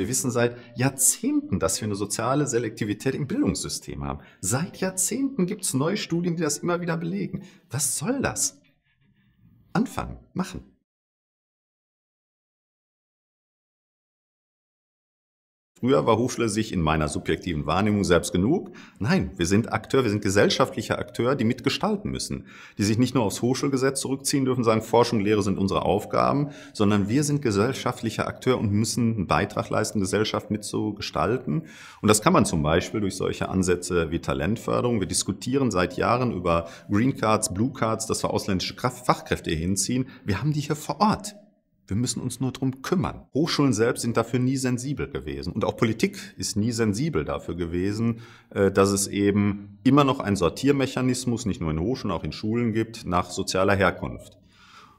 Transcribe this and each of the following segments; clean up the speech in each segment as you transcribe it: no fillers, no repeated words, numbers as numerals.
Wir wissen seit Jahrzehnten, dass wir eine soziale Selektivität im Bildungssystem haben. Seit Jahrzehnten gibt es neue Studien, die das immer wieder belegen. Was soll das? Anfangen, machen. Früher war Hochschule sich in meiner subjektiven Wahrnehmung selbst genug. Nein, wir sind Akteur, wir sind gesellschaftlicher Akteur, die mitgestalten müssen, die sich nicht nur aufs Hochschulgesetz zurückziehen dürfen, sagen, Forschung, Lehre sind unsere Aufgaben, sondern wir sind gesellschaftlicher Akteur und müssen einen Beitrag leisten, Gesellschaft mitzugestalten. Und das kann man zum Beispiel durch solche Ansätze wie Talentförderung. Wir diskutieren seit Jahren über Green Cards, Blue Cards, dass wir ausländische Fachkräfte hier hinziehen. Wir haben die hier vor Ort. Wir müssen uns nur darum kümmern. Hochschulen selbst sind dafür nie sensibel gewesen. Und auch Politik ist nie sensibel dafür gewesen, dass es eben immer noch einen Sortiermechanismus, nicht nur in Hochschulen, auch in Schulen gibt, nach sozialer Herkunft.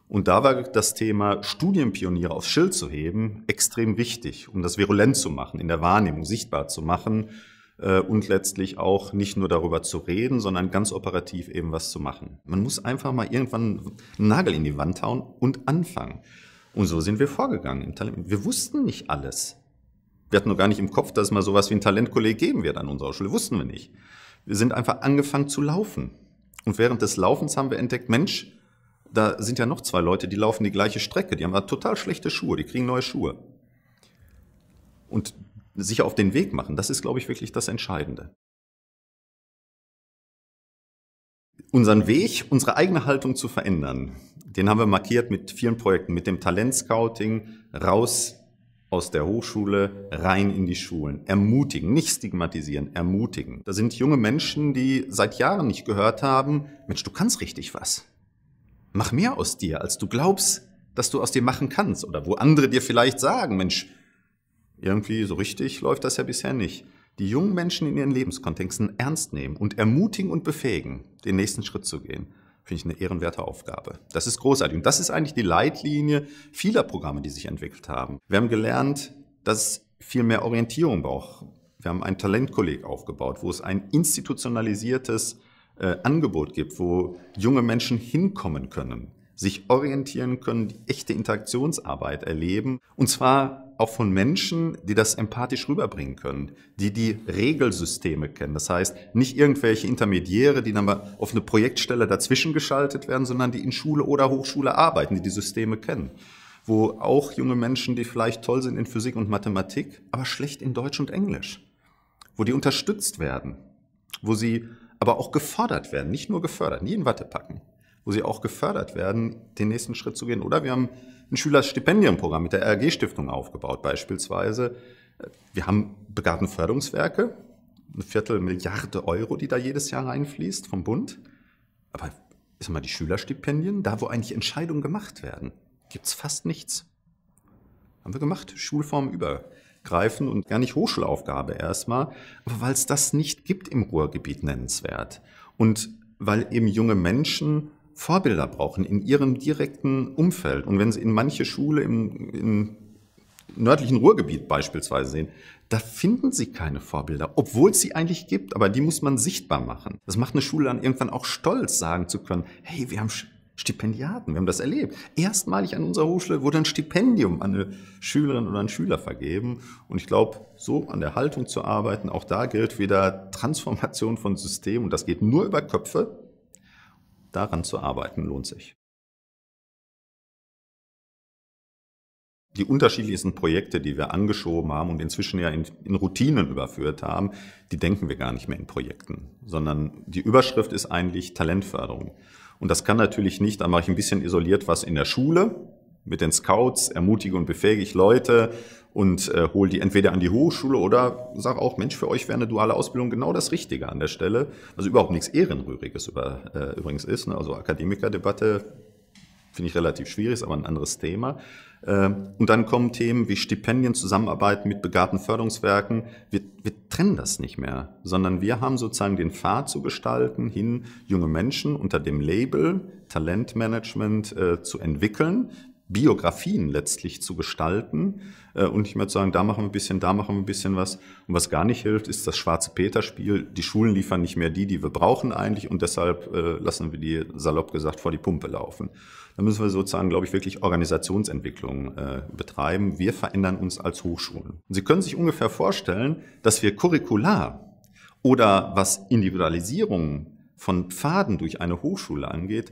Und da war das Thema Studienpioniere aufs Schild zu heben extrem wichtig, um das virulent zu machen, in der Wahrnehmung sichtbar zu machen und letztlich auch nicht nur darüber zu reden, sondern ganz operativ eben was zu machen. Man muss einfach mal irgendwann einen Nagel in die Wand hauen und anfangen. Und so sind wir vorgegangen im Talent. Wir wussten nicht alles. Wir hatten noch gar nicht im Kopf, dass es mal sowas wie ein Talentkolleg geben wird an unserer Schule. Wussten wir nicht. Wir sind einfach angefangen zu laufen. Und während des Laufens haben wir entdeckt, Mensch, da sind ja noch zwei Leute, die laufen die gleiche Strecke. Die haben ja total schlechte Schuhe, die kriegen neue Schuhe. Und sich auf den Weg machen, das ist, glaube ich, wirklich das Entscheidende. Unseren Weg, unsere eigene Haltung zu verändern, den haben wir markiert mit vielen Projekten, mit dem Talentscouting, raus aus der Hochschule, rein in die Schulen. Ermutigen, nicht stigmatisieren, ermutigen. Da sind junge Menschen, die seit Jahren nicht gehört haben, Mensch, du kannst richtig was. Mach mehr aus dir, als du glaubst, dass du aus dir machen kannst. Oder wo andere dir vielleicht sagen, Mensch, irgendwie so richtig läuft das ja bisher nicht. Die jungen Menschen in ihren Lebenskontexten ernst nehmen und ermutigen und befähigen, den nächsten Schritt zu gehen, finde ich eine ehrenwerte Aufgabe. Das ist großartig und das ist eigentlich die Leitlinie vieler Programme, die sich entwickelt haben. Wir haben gelernt, dass es viel mehr Orientierung braucht. Wir haben ein Talentkolleg aufgebaut, wo es ein institutionalisiertes Angebot gibt, wo junge Menschen hinkommen können, sich orientieren können, die echte Interaktionsarbeit erleben und zwar auch von Menschen, die das empathisch rüberbringen können, die die Regelsysteme kennen. Das heißt, nicht irgendwelche Intermediäre, die dann mal auf eine Projektstelle dazwischen geschaltet werden, sondern die in Schule oder Hochschule arbeiten, die die Systeme kennen. Wo auch junge Menschen, die vielleicht toll sind in Physik und Mathematik, aber schlecht in Deutsch und Englisch. Wo die unterstützt werden, wo sie aber auch gefordert werden, nicht nur gefördert, nie in Watte packen. Wo sie auch gefördert werden, den nächsten Schritt zu gehen. Oder wir haben ein Schülerstipendienprogramm mit der RG-Stiftung aufgebaut beispielsweise. Wir haben Begabtenförderungswerke, eine 250 Millionen Euro, die da jedes Jahr reinfließt vom Bund. Aber ist mal die Schülerstipendien, da wo eigentlich Entscheidungen gemacht werden, gibt es fast nichts. Haben wir gemacht, schulformübergreifend und gar nicht Hochschulaufgabe erstmal, aber weil es das nicht gibt im Ruhrgebiet nennenswert. Und weil eben junge Menschen Vorbilder brauchen in ihrem direkten Umfeld. Und wenn Sie in manche Schule im nördlichen Ruhrgebiet beispielsweise sehen, da finden Sie keine Vorbilder, obwohl es sie eigentlich gibt, aber die muss man sichtbar machen. Das macht eine Schule dann irgendwann auch stolz, sagen zu können, hey, wir haben Stipendiaten, wir haben das erlebt. Erstmalig an unserer Hochschule wurde ein Stipendium an eine Schülerin oder einen Schüler vergeben. Und ich glaube, so an der Haltung zu arbeiten, auch da gilt wieder Transformation von Systemen. Und das geht nur über Köpfe. Daran zu arbeiten, lohnt sich. Die unterschiedlichsten Projekte, die wir angeschoben haben und inzwischen ja in Routinen überführt haben, die denken wir gar nicht mehr in Projekten, sondern die Überschrift ist eigentlich Talentförderung. Und das kann natürlich nicht, da mache ich ein bisschen isoliert was in der Schule, mit den Scouts, ermutige und befähige ich Leute und hole die entweder an die Hochschule oder sage auch, Mensch, für euch wäre eine duale Ausbildung genau das Richtige an der Stelle. Also überhaupt nichts Ehrenrühriges übrigens ist, ne? Also Akademikerdebatte finde ich relativ schwierig, ist aber ein anderes Thema. Und dann kommen Themen wie Stipendien, Zusammenarbeit mit begabten Förderungswerken. Wir trennen das nicht mehr, sondern wir haben sozusagen den Pfad zu gestalten, hin junge Menschen unter dem Label Talentmanagement zu entwickeln, Biografien letztlich zu gestalten und nicht mehr zu sagen, da machen wir ein bisschen, da machen wir ein bisschen was. Und was gar nicht hilft, ist das Schwarze-Peter-Spiel. Die Schulen liefern nicht mehr die wir brauchen eigentlich und deshalb lassen wir die, salopp gesagt, vor die Pumpe laufen. Da müssen wir sozusagen, glaube ich, wirklich Organisationsentwicklung betreiben. Wir verändern uns als Hochschulen. Und Sie können sich ungefähr vorstellen, dass wir curricular oder was Individualisierung von Pfaden durch eine Hochschule angeht,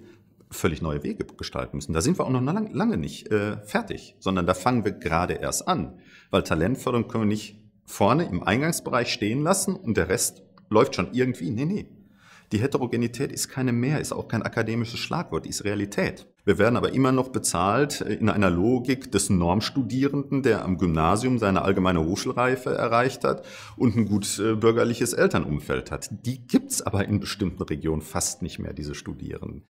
völlig neue Wege gestalten müssen. Da sind wir auch noch lange nicht fertig, sondern da fangen wir gerade erst an. Weil Talentförderung können wir nicht vorne im Eingangsbereich stehen lassen und der Rest läuft schon irgendwie. Nee. Die Heterogenität ist keine mehr, ist auch kein akademisches Schlagwort, die ist Realität. Wir werden aber immer noch bezahlt in einer Logik des Normstudierenden, der am Gymnasium seine allgemeine Hochschulreife erreicht hat und ein gut bürgerliches Elternumfeld hat. Die gibt's aber in bestimmten Regionen fast nicht mehr, diese Studierenden.